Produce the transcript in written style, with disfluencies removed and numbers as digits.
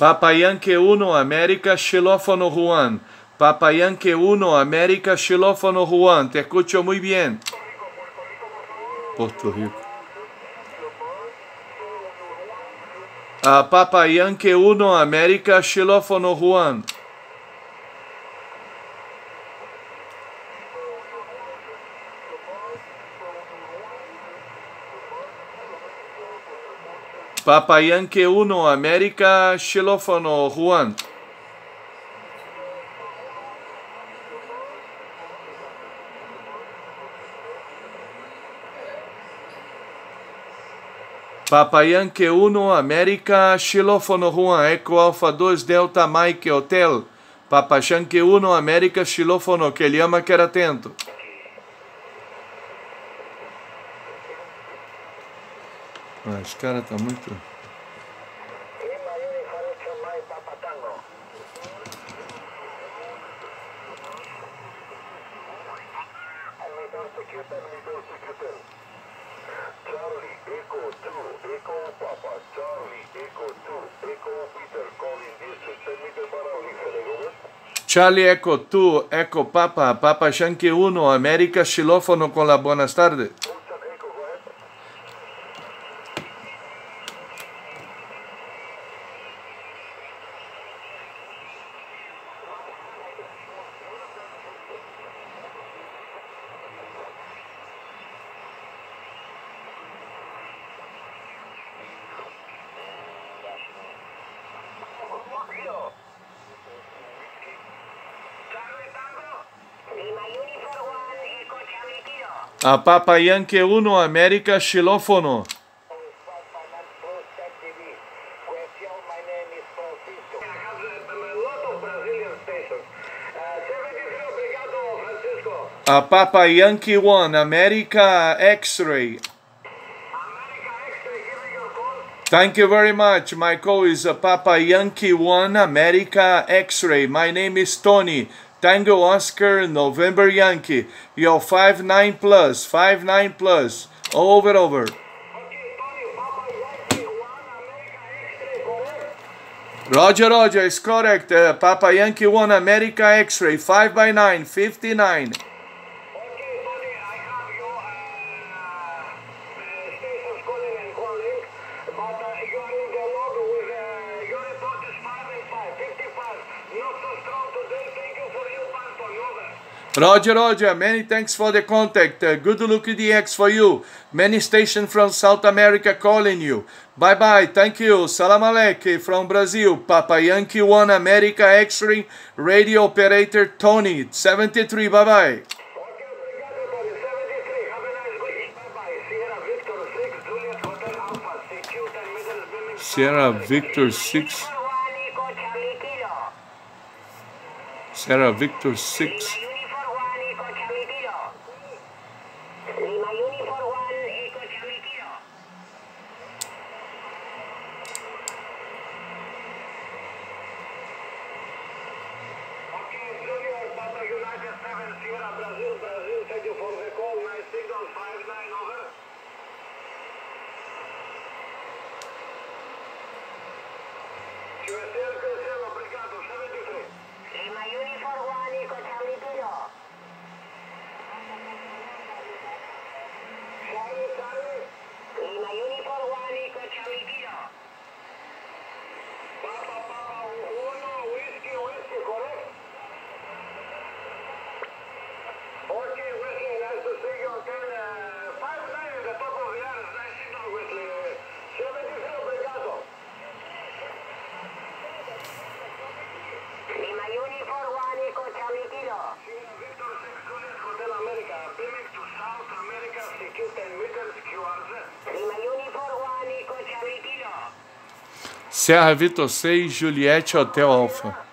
Papa Yankee 1, América, xilófono Juan. Papa Yankee 1, América, xilófono Juan. Te escucho muy bien. Puerto Rico. Papa Yankee 1, América, xilófono Juan. Papa Yankee 1, América, xilófono Juan. Papa Yankee 1, América, xilófono Juan. Eco Alfa 2, Delta Mike Hotel. Papa Yankee 1, América, xilófono. Que ele ama, quer atento. Ah, os caras estão muito... Charlie Echo 2, Echo Papa, Papa Yankee 1, América, xilófono con la buenas tardes. A Papa Yankee 1, América, xilófono. A Papa Yankee 1, América, X-ray. Thank you very much. My call is Papa Yankee 1, America, X-ray. My name is Tony. Tango Oscar, November Yankee. Yo, 59 plus, 59 plus. Over, over. Okay, Tony, Papa Yankee 1, America, X-ray, correct? Roger, Roger, it's correct. Papa Yankee 1, America, X-ray. 5x9, 59. Roger, Roger, many thanks for the contact. Good look at the X for you. Many stations from South America calling you. Bye-bye, thank you. Salam Alek from Brazil. Papa Yankee 1, America, X-ray, radio operator Tony, 73, bye-bye. Sierra Victor 6. Sierra Victor 6. Sierra Victor 6, Juliette Hotel Alpha.